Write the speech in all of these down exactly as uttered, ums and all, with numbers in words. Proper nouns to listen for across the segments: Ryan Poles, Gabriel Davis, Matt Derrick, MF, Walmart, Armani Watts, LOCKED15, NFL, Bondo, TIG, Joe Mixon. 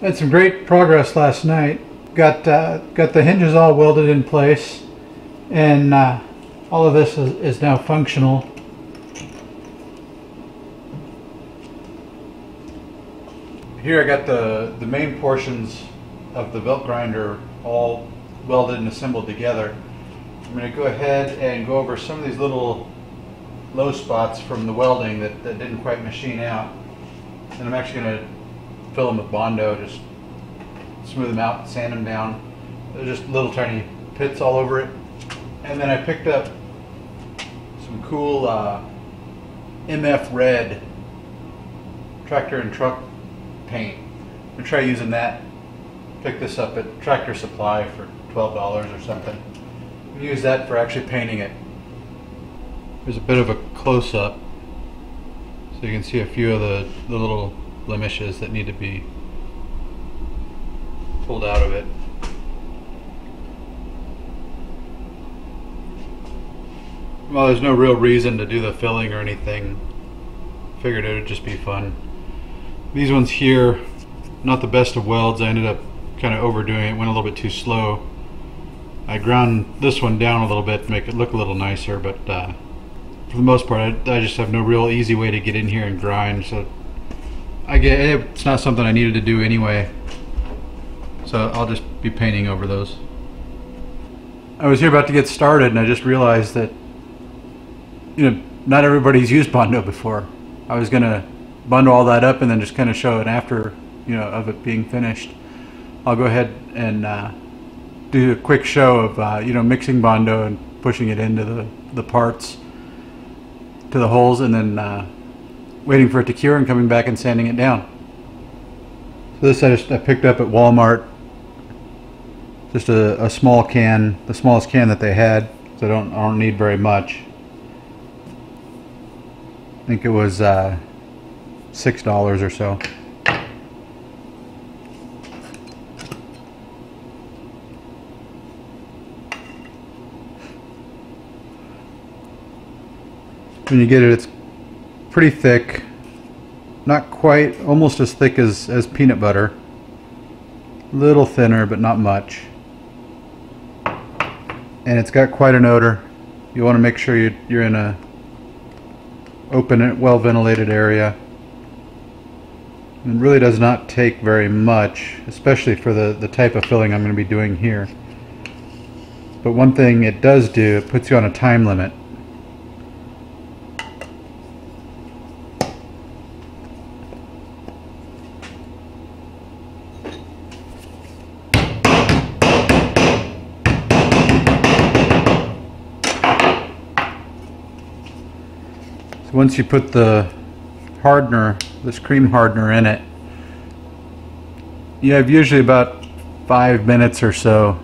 Had some great progress last night. Got uh, got the hinges all welded in place, and uh, all of this is, is now functional. Here I got the, the main portions of the belt grinder all welded and assembled together. I'm going to go ahead and go over some of these little low spots from the welding that, that didn't quite machine out. And I'm actually going to fill them with Bondo, just smooth them out, sand them down. They're just little tiny pits all over it. And then I picked up some cool uh, M F red tractor and truck paint. I'm going to try using that. Pick this up at Tractor Supply for twelve dollars or something. I'm going to use that for actually painting it. There's a bit of a close-up, so you can see a few of the, the little blemishes that need to be pulled out of it. Well, there's no real reason to do the filling or anything. Figured it would just be fun. These ones here, not the best of welds. I ended up kind of overdoing it, went a little bit too slow. I ground this one down a little bit to make it look a little nicer, but uh, for the most part, I, I just have no real easy way to get in here and grind, so I get, it's not something I needed to do anyway. So I'll just be painting over those. I was here about to get started, and I just realized that, you know, not everybody's used Bondo before. I was gonna bundle all that up and then just kind of show it after, you know, of it being finished. I'll go ahead and uh, do a quick show of uh, you know, mixing Bondo and pushing it into the, the parts, to the holes, and then uh, waiting for it to cure and coming back and sanding it down. So this I just I picked up at Walmart, just a, a small can, the smallest can that they had, so I don't, I don't need very much. I think it was uh, six dollars or so. When you get it, it's pretty thick, not quite, almost as thick as, as peanut butter. A little thinner, but not much. And it's got quite an odor. You want to make sure you, you're in a open, well-ventilated area. It really does not take very much, especially for the, the type of filling I'm going to be doing here. But one thing it does do, it puts you on a time limit. So once you put the hardener, this cream hardener, in it, you have usually about five minutes or so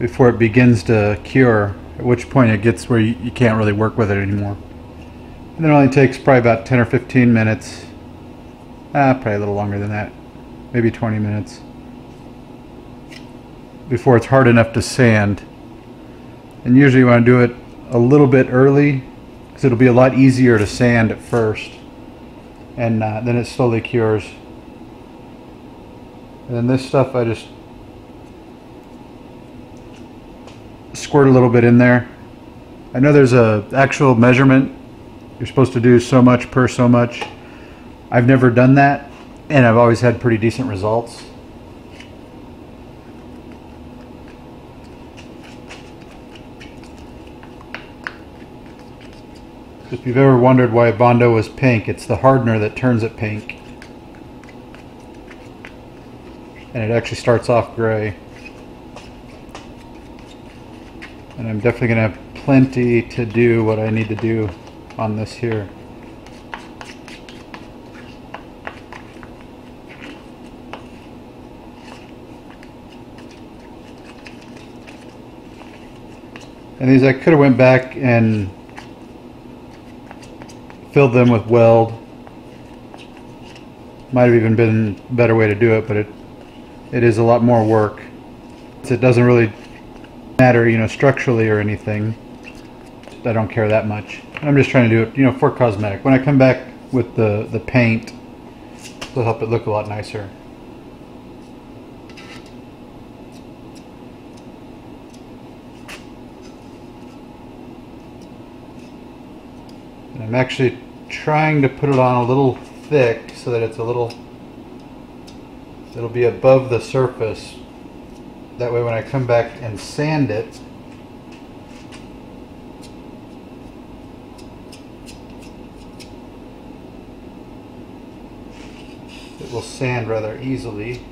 before it begins to cure, at which point it gets where you, you can't really work with it anymore. And it only takes probably about ten or fifteen minutes, ah, probably a little longer than that, maybe twenty minutes, before it's hard enough to sand. And usually you want to do it a little bit early, because it'll be a lot easier to sand at first. And uh, then it slowly cures. And then this stuff I just squirt a little bit in there. I know there's a actual measurement. You're supposed to do so much per so much. I've never done that, and I've always had pretty decent results. If you've ever wondered why Bondo was pink, it's the hardener that turns it pink. And it actually starts off gray. And I'm definitely going to have plenty to do what I need to do on this here. And these I could have went back and filled them with weld. Might have even been a better way to do it, but it it is a lot more work. It doesn't really matter, you know, structurally or anything. I don't care that much. I'm just trying to do it, you know, for cosmetic. When I come back with the the paint, it'll help it look a lot nicer. And I'm actually trying to put it on a little thick so that it's a little, it'll be above the surface. That way when I come back and sand it, it will sand rather easily.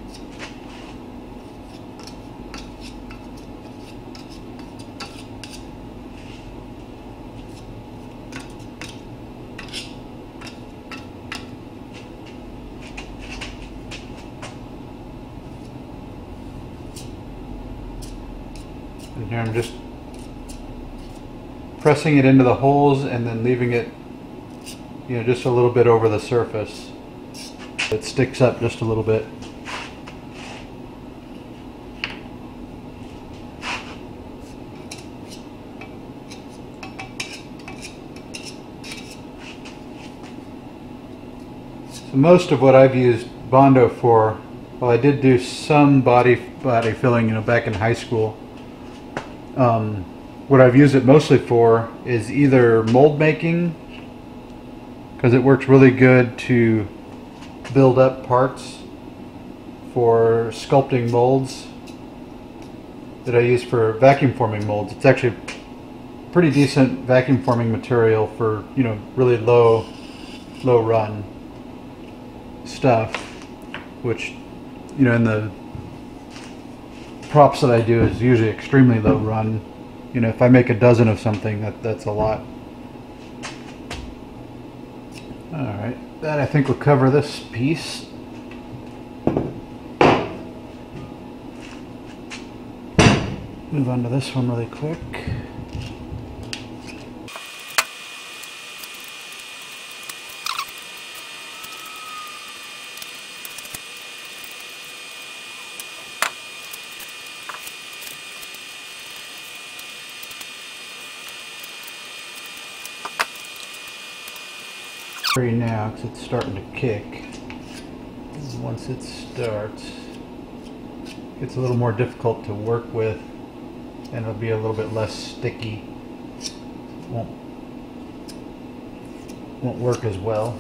And here I'm just pressing it into the holes and then leaving it, you know, just a little bit over the surface. It sticks up just a little bit. So most of what I've used Bondo for, well, I did do some body body filling, you know, back in high school. Um, what I've used it mostly for is either mold making, because it works really good to build up parts for sculpting molds that I use for vacuum forming molds. It's actually pretty decent vacuum forming material for, you know, really low low run stuff, which, you know, in the props that I do is usually extremely low run. You know, if I make a dozen of something, that that's a lot. All right, that I think will cover this piece. Move on to this one really quick. Free now because it's starting to kick. Once it starts, it's a little more difficult to work with, and it'll be a little bit less sticky. It won't won't work as well.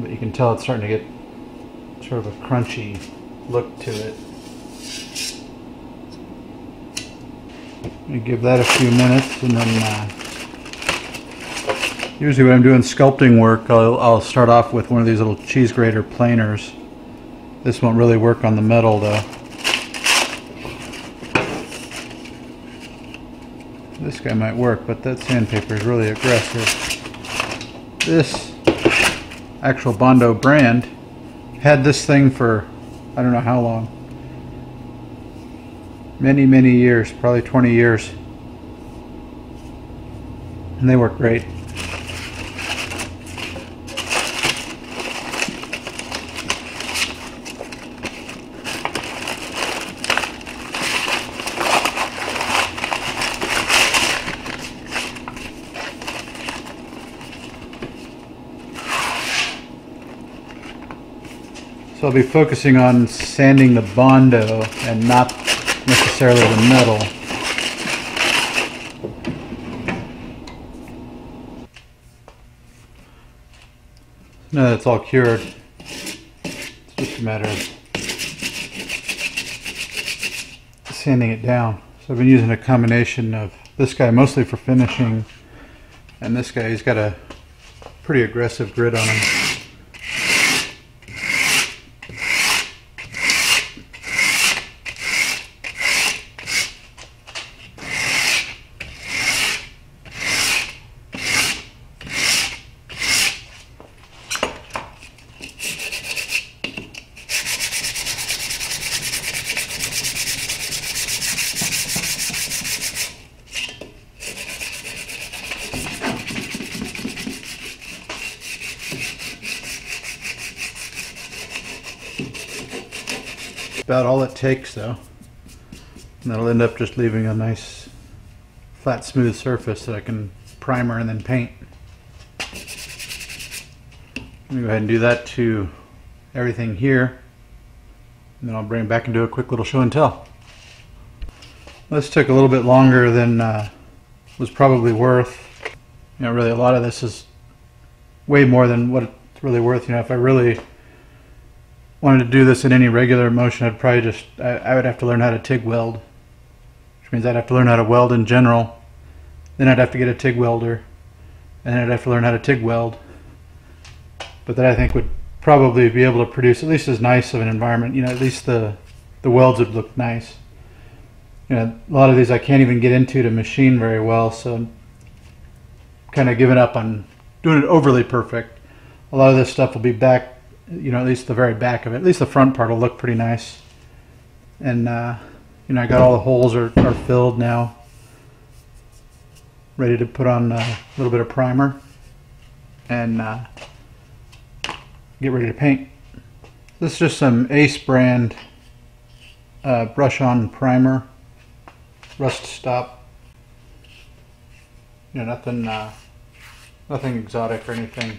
But you can tell it's starting to get sort of a crunchy look to it. I'm gonna give that a few minutes, and then. Uh, Usually when I'm doing sculpting work, I'll, I'll start off with one of these little cheese grater planers. This won't really work on the metal though. This guy might work, but that sandpaper is really aggressive. This actual Bondo brand had this thing for, I don't know how long. Many, many years, probably twenty years. And they work great. So I'll be focusing on sanding the Bondo and not necessarily the metal. Now that it's all cured, it's just a matter of sanding it down. So I've been using a combination of this guy mostly for finishing, and this guy, he's got a pretty aggressive grit on him. About all it takes though, and that'll end up just leaving a nice flat smooth surface that I can primer and then paint. I'm gonna go ahead and do that to everything here, and then I'll bring it back and do a quick little show and tell. This took a little bit longer than uh, was probably worth. you know, really a lot of this is way more than what it's really worth. You know, if I really wanted to do this in any regular motion, I'd probably just, I, I would have to learn how to TIG weld, which means I'd have to learn how to weld in general. Then I'd have to get a TIG welder, and then I'd have to learn how to TIG weld. But that I think would probably be able to produce at least as nice of an environment. You know, at least the the welds would look nice. You know, a lot of these I can't even get into to machine very well, so I'm kind of giving up on doing it overly perfect. A lot of this stuff will be back, you know, at least the very back of it. At least the front part will look pretty nice. And, uh, you know, I got all the holes are, are filled now. Ready to put on a little bit of primer and uh, get ready to paint. This is just some Ace brand uh, brush-on primer. Rust stop. You know, nothing, uh, nothing exotic or anything.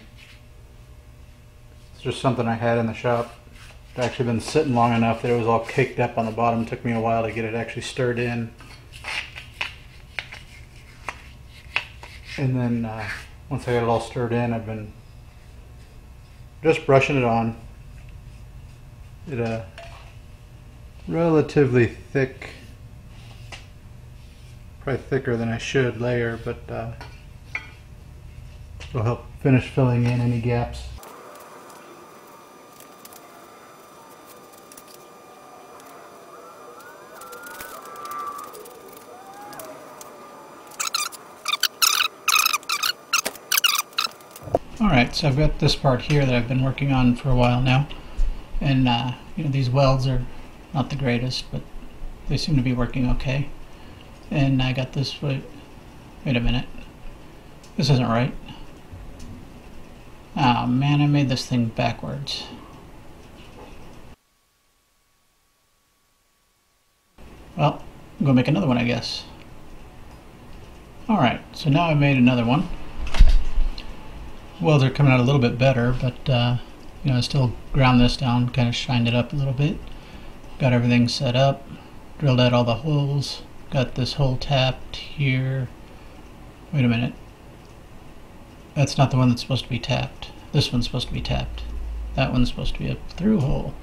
It's just something I had in the shop. It's actually been sitting long enough that it was all caked up on the bottom. It took me a while to get it actually stirred in. And then uh, once I got it all stirred in, I've been just brushing it on. It's a relatively thick, probably thicker than I should layer, but uh, it'll help finish filling in any gaps. Alright, so I've got this part here that I've been working on for a while now, and uh, you know, these welds are not the greatest, but they seem to be working okay. And I got this, wait, wait a minute, this isn't right. Ah, man, I made this thing backwards. Well, I'm gonna make another one, I guess. Alright, so now I made another one. Welds are coming out a little bit better, but uh, you know, I still ground this down, kind of shined it up a little bit. Got everything set up, drilled out all the holes, got this hole tapped here. Wait a minute. That's not the one that's supposed to be tapped. This one's supposed to be tapped. That one's supposed to be a through hole.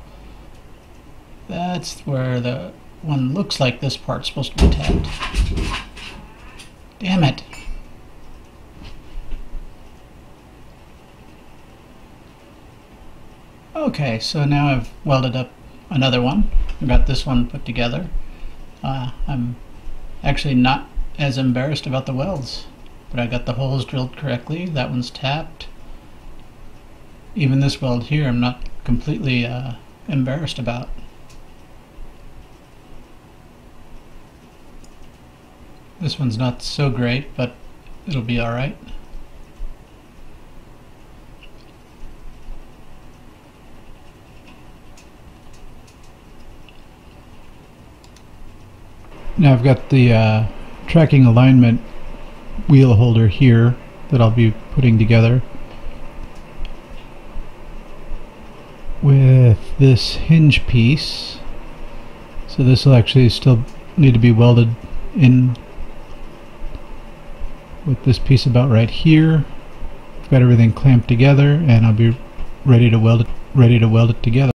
That's where the one looks like this part's supposed to be tapped. Damn it. Okay, so now I've welded up another one. I've got this one put together. Uh, I'm actually not as embarrassed about the welds, but I got the holes drilled correctly. That one's tapped. Even this weld here, I'm not completely uh, embarrassed about. This one's not so great, but it'll be alright. Now I've got the uh, tracking alignment wheel holder here that I'll be putting together with this hinge piece. So this will actually still need to be welded in with this piece about right here. I've got everything clamped together, and I'll be ready to weld it, ready to weld it together.